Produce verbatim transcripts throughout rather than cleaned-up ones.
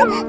Oh.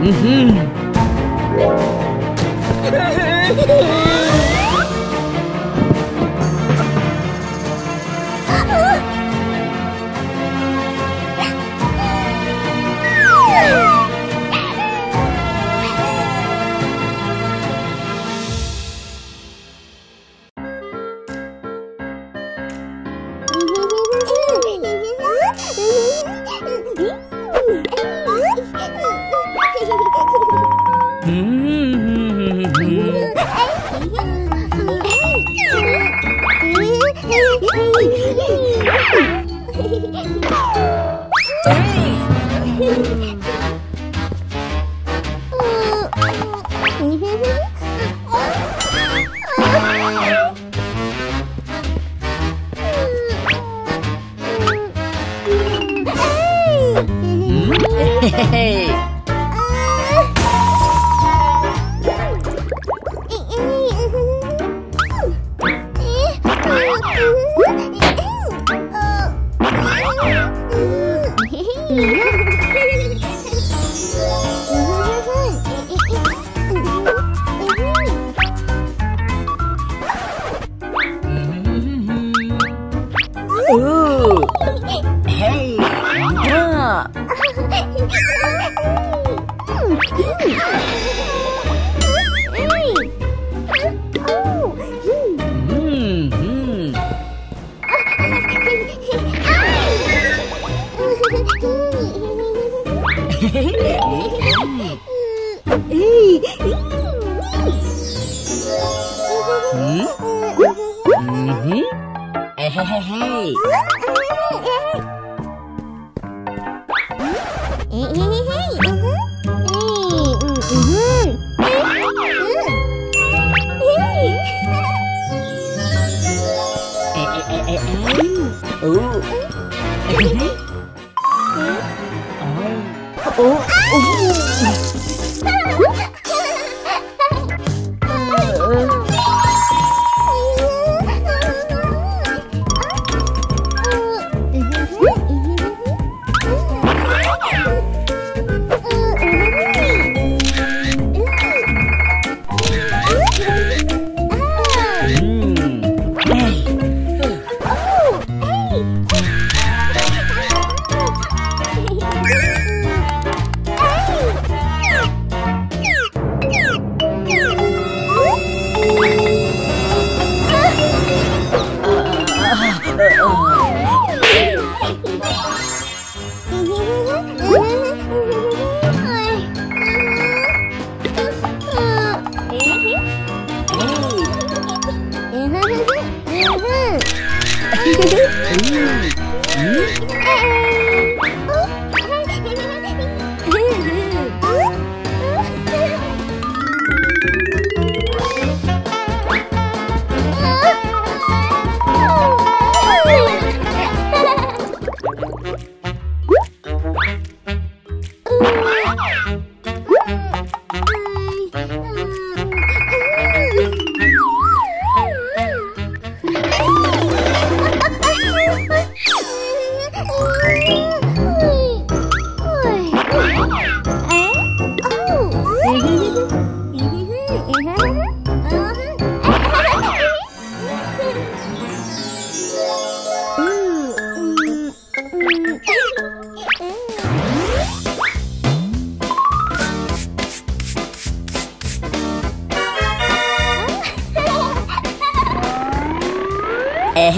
Hey, hey, hey, hey, hey, hey,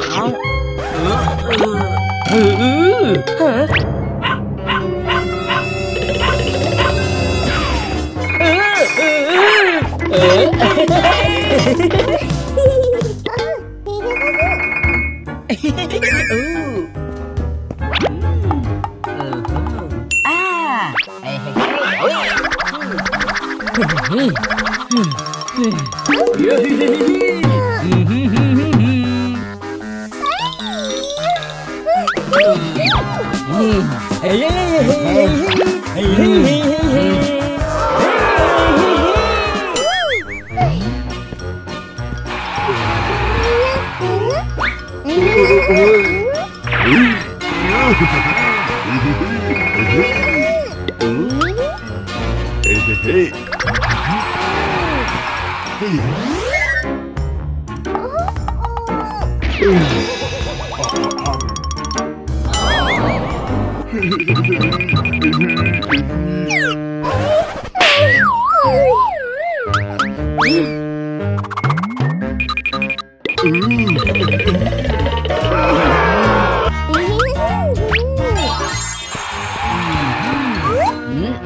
Oh. Mm-hmm. Mm.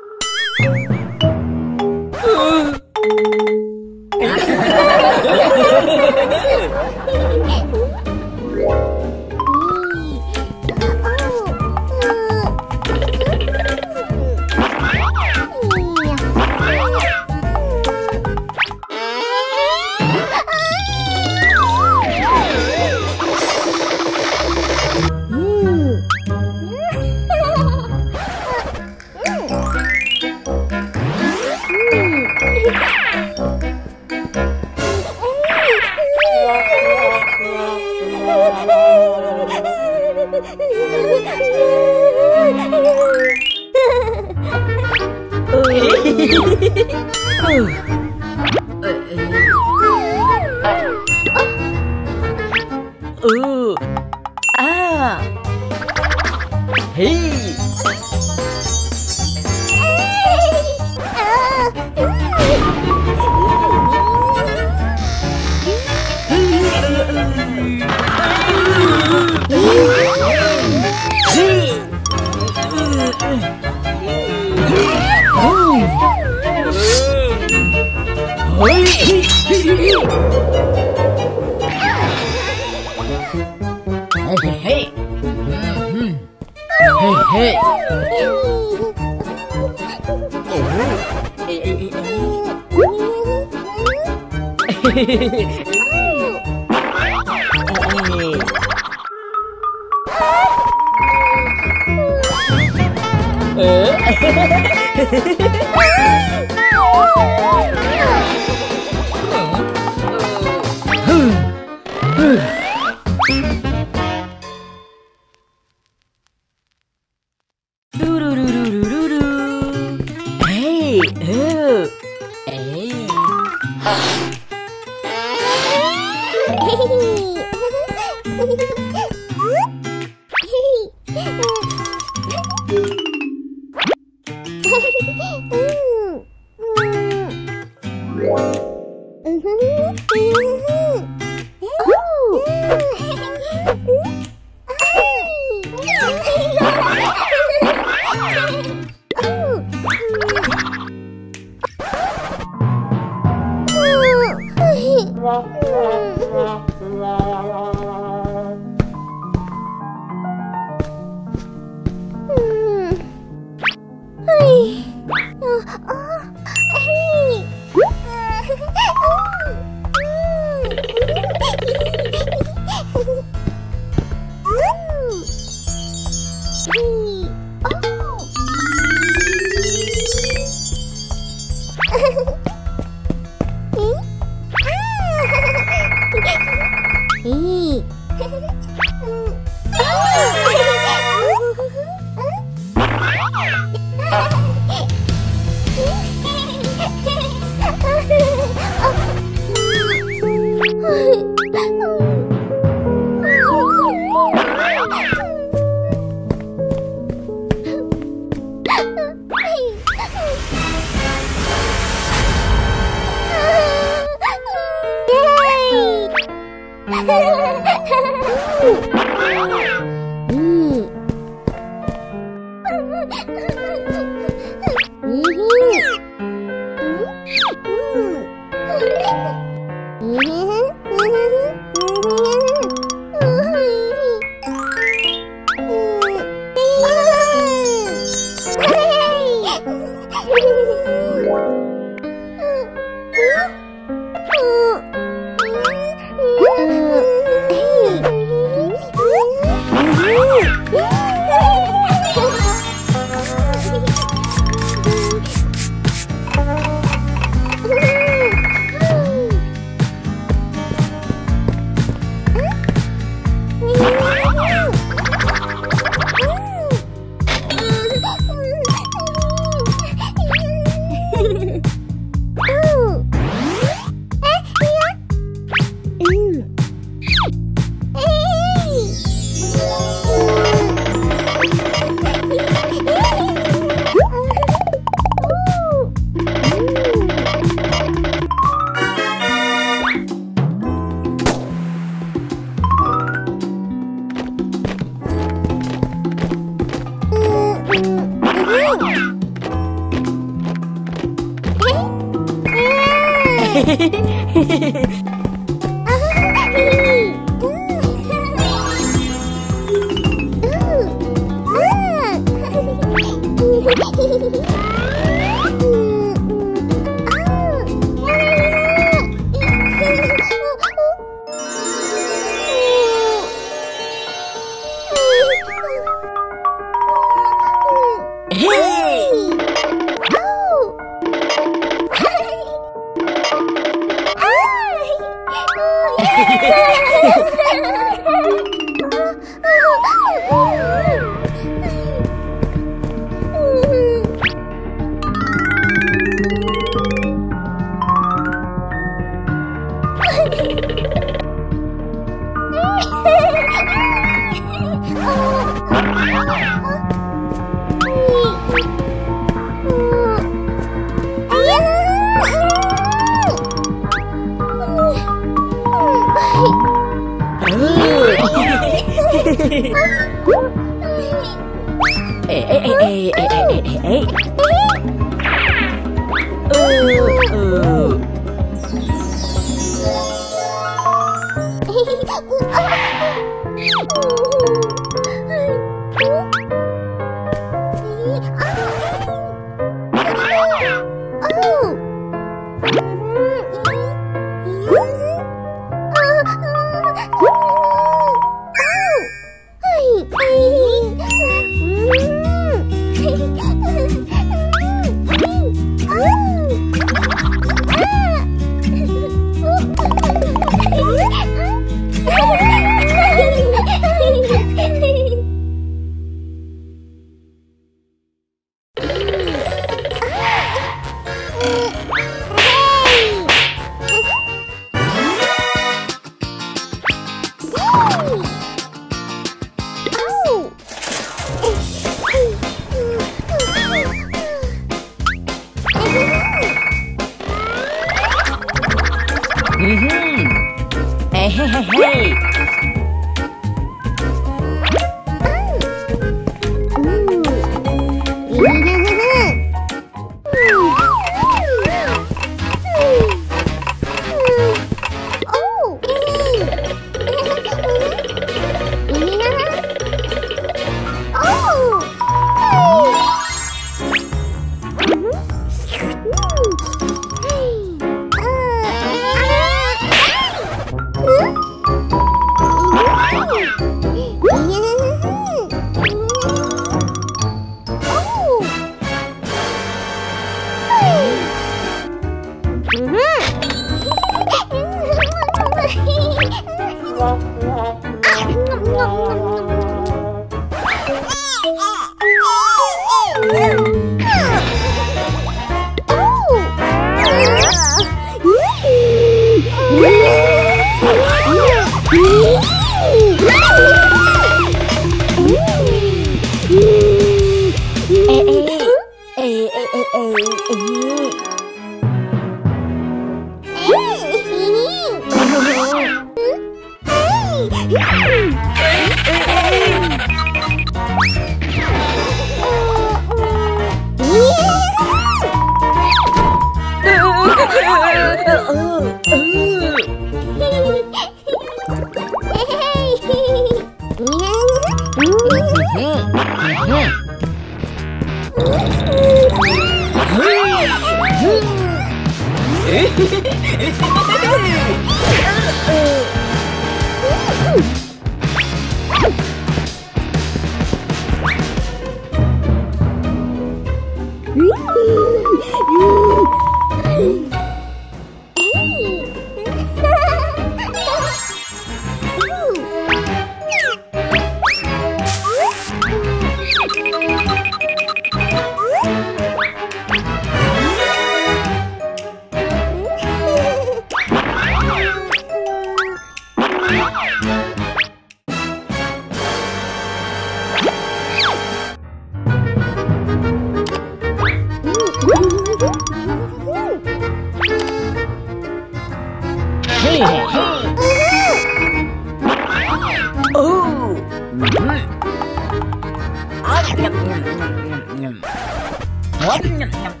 What?